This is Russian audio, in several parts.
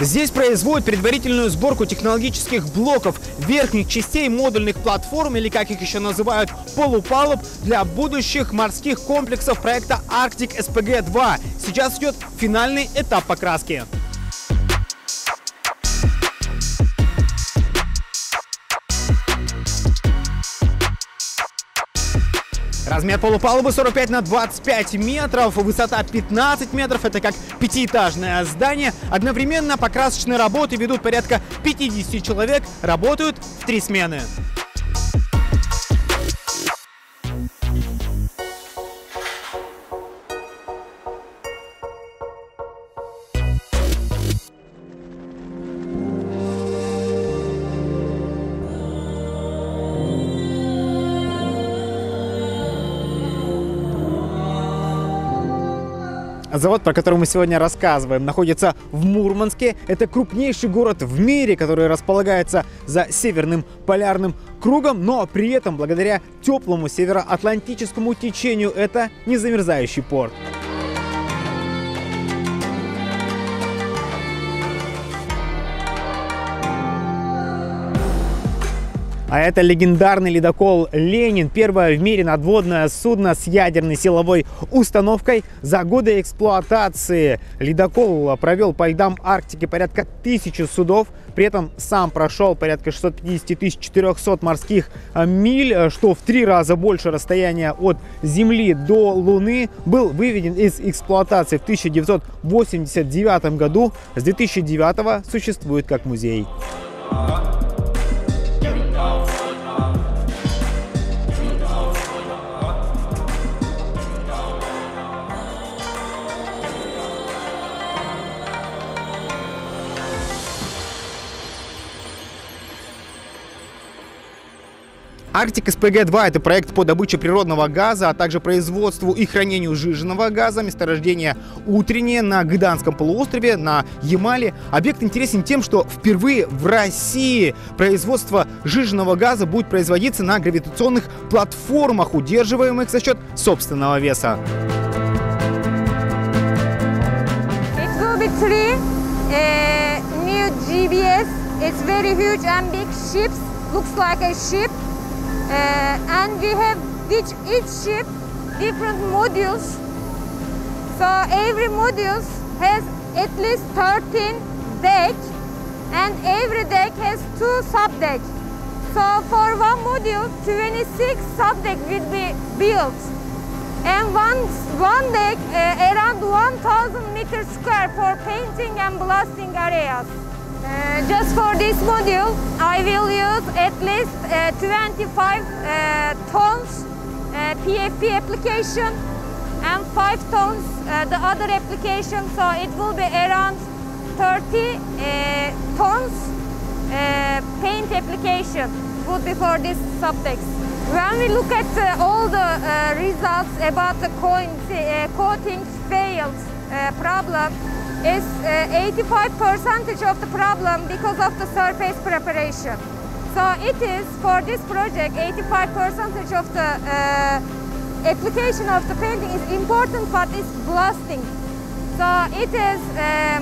Здесь производят предварительную сборку технологических блоков, верхних частей модульных платформ, или, как их еще называют, полупалуб, для будущих морских комплексов проекта «Арктик СПГ-2». Сейчас идет финальный этап покраски. Размер полупалубы 45 на 25 метров, высота 15 метров, это как пятиэтажное здание. Одновременно покрасочные работы ведут порядка 50 человек, работают в 3 смены. Завод, про который мы сегодня рассказываем, находится в Мурманске. Это крупнейший город в мире, который располагается за Северным полярным кругом, но при этом благодаря теплому североатлантическому течению это незамерзающий порт. А это легендарный ледокол «Ленин», первое в мире надводное судно с ядерной силовой установкой. За годы эксплуатации ледокол провел по льдам Арктики порядка 1000 судов, при этом сам прошел порядка 650-400 морских миль, что в 3 раза больше расстояния от Земли до Луны. Был выведен из эксплуатации в 1989 году, с 2009 существует как музей. «Арктик СПГ-2» – это проект по добыче природного газа, а также производству и хранению сжиженного газа, месторождение «Утреннее» на Гыданском полуострове, на Ямале. Объект интересен тем, что впервые в России производство сжиженного газа будет производиться на гравитационных платформах, удерживаемых за счет собственного веса. And we have with each ship different modules, so every module has at least 13 decks and every deck has 2 sub-decks. So for one module 26 sub-decks will be built and one deck around 1,000 meters square for painting and blasting areas. Just for this module, I will use at least 25 tons PFP application and 5 tons the other application, so it will be around 30 tons paint application would be for this subject. When we look at all the results about the coating failed problem, is 85% of the problem because of the surface preparation. So it is for this project 85% of the application of the painting is important, but it's blasting. So it is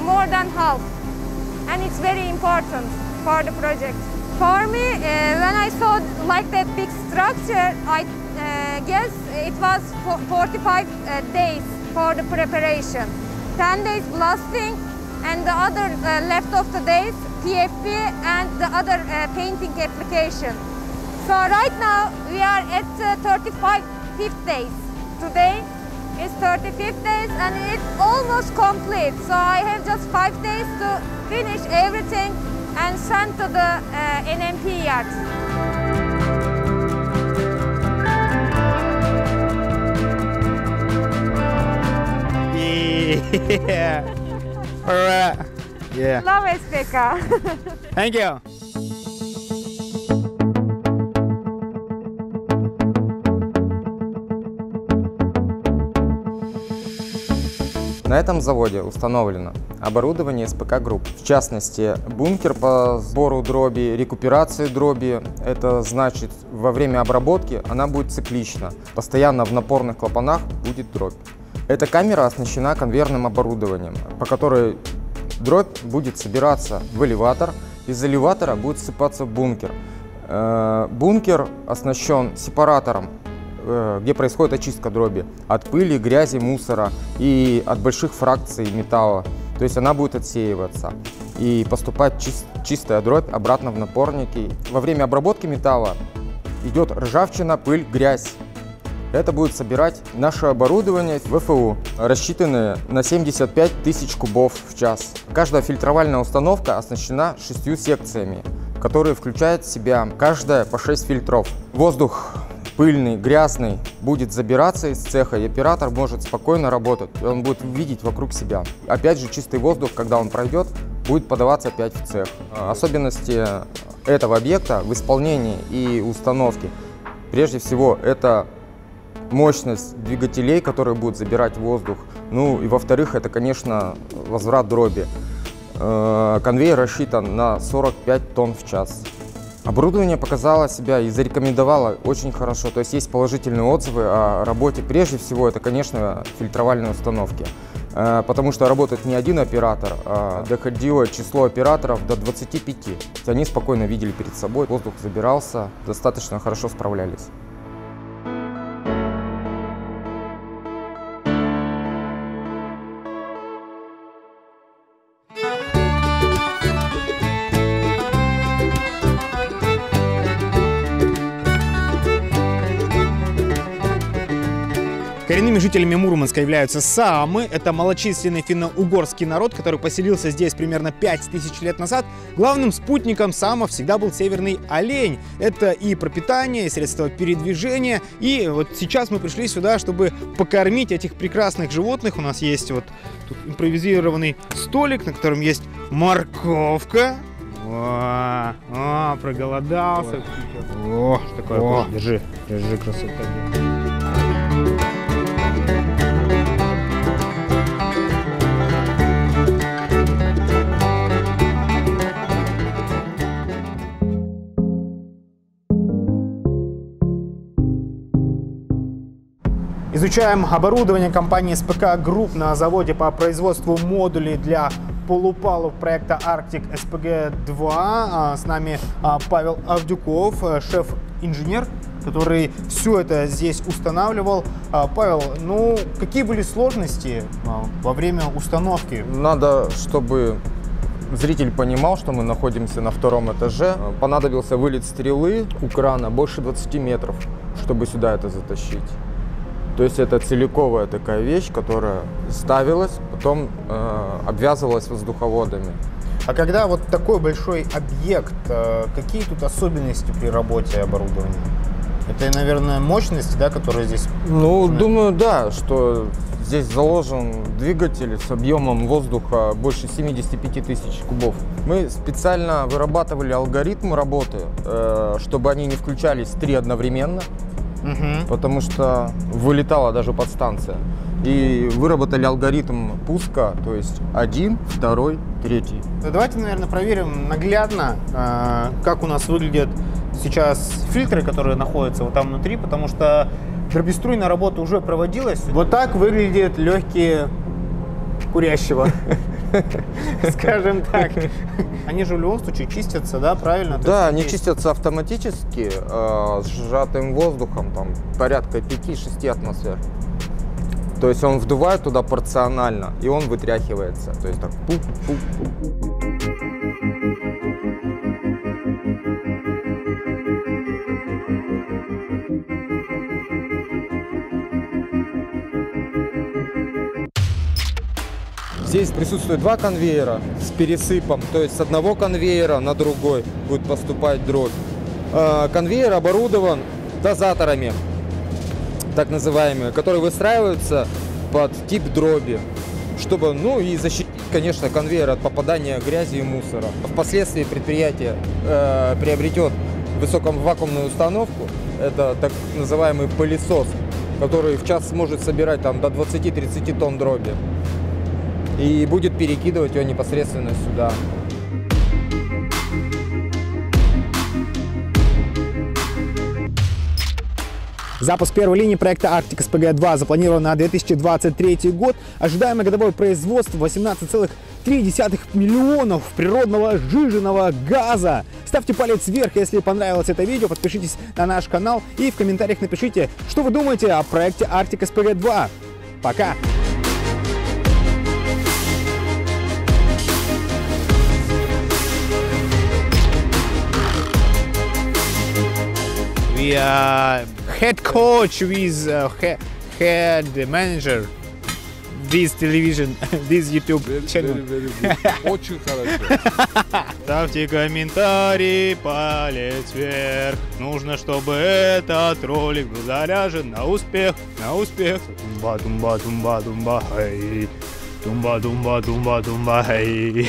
more than half and it's very important for the project. For me, when I saw like that big structure, I guess it was 45 days for the preparation. 10 days blasting and the other left of the days PFP and the other painting application. So right now we are at 35th days. Today is 35th days and it's almost complete. So I have just 5 days to finish everything and send to the NMP yard. Yeah. Alright. Yeah. Love SPK. Thank you. На этом заводе установлено оборудование SPK Group, в частности, бункер по сбору дроби, рекуперации дроби. Это значит, во время обработки она будет циклична, постоянно в напорных клапанах будет дробь. Эта камера оснащена конвейерным оборудованием, по которой Дробь будет собираться в элеватор, из элеватора будет ссыпаться бункер. Бункер оснащен сепаратором, где происходит очистка дроби от пыли, грязи, мусора и от больших фракций металла. То есть она будет отсеиваться и поступать чистая дробь обратно в напорники. Во время обработки металла идет ржавчина, пыль, грязь. Это будет собирать наше оборудование ВФУ, рассчитанное на 75 тысяч кубов в час. Каждая фильтровальная установка оснащена 6 секциями, которые включают в себя каждая по 6 фильтров. Воздух пыльный, грязный будет забираться из цеха, и оператор может спокойно работать. Он будет видеть вокруг себя. Опять же, чистый воздух, когда он пройдет, будет подаваться опять в цех. Особенности этого объекта в исполнении и установке, прежде всего, это мощность двигателей, которые будут забирать воздух. Ну и во-вторых, это, конечно, возврат дроби. Конвейер рассчитан на 45 тонн в час. Оборудование показало себя и зарекомендовало очень хорошо. То есть есть положительные отзывы о работе. Прежде всего, это, конечно, фильтровальные установки. Потому что работает не один оператор, а доходило число операторов до 25. Они спокойно видели перед собой, воздух забирался, достаточно хорошо справлялись. Коренными жителями Мурманска являются саамы. Это малочисленный финно-угорский народ, который поселился здесь примерно 5000 лет назад. Главным спутником саамов всегда был северный олень. Это и пропитание, и средства передвижения. И вот сейчас мы пришли сюда, чтобы покормить этих прекрасных животных. У нас есть вот тут импровизированный столик, на котором есть морковка. О, проголодался. О, что такое? О, держи, держи, красота. Изучаем оборудование компании SPK Group на заводе по производству модулей для полупалуб проекта Арктик СПГ-2. С нами Павел Авдюков, шеф-инженер, который все это здесь устанавливал. Павел, ну какие были сложности во время установки? Надо, чтобы зритель понимал, что мы находимся на втором этаже. Понадобился вылет стрелы у крана больше 20 метров, чтобы сюда это затащить. То есть это целиковая такая вещь, которая ставилась, потом обвязывалась воздуховодами. А когда вот такой большой объект, какие тут особенности при работе оборудования? Это, наверное, мощности, да, которые здесь? Ну, думаю, да, что здесь заложен двигатель с объемом воздуха больше 75 тысяч кубов. Мы специально вырабатывали алгоритмы работы, чтобы они не включались 3 одновременно. Потому что вылетала даже подстанция. И выработали алгоритм пуска, то есть 1, 2, 3. Давайте, наверное, проверим наглядно, как у нас выглядят сейчас фильтры, которые находятся вот там внутри, потому что дробеструйная работа уже проводилась. Вот так выглядят легкие курящего. Скажем так. Они же в любом случае чистятся, да, правильно? Да, они чистятся автоматически, сжатым воздухом, там, порядка 5-6 атмосфер. То есть он вдувает туда порционально, и он вытряхивается. То есть так пуп-пуп-пуп. Здесь присутствует 2 конвейера с пересыпом, то есть с одного конвейера на другой будет поступать дробь. Конвейер оборудован дозаторами, так называемые, которые выстраиваются под тип дроби, чтобы, ну и защитить, конечно, конвейер от попадания грязи и мусора. Впоследствии предприятие приобретет высоковакуумную установку, это так называемый пылесос, который в час сможет собирать там, до 20-30 тонн дроби. И будет перекидывать ее непосредственно сюда. Запуск первой линии проекта «Арктик СПГ-2» запланирован на 2023 год. Ожидаемое годовое производство 18,3 миллионов природного сжиженного газа. Ставьте палец вверх, если понравилось это видео, подпишитесь на наш канал и в комментариях напишите, что вы думаете о проекте «Арктик СПГ-2». Пока! We are head coach with head manager. This television, this YouTube channel. Very, very good. Очень хорошо. Ставьте комментарий, палец вверх. Нужно, чтобы этот ролик был заряжен на успех, на успех. Тумба, тумба, тумба, тумба, хай. Тумба, тумба, тумба, тумба, хай.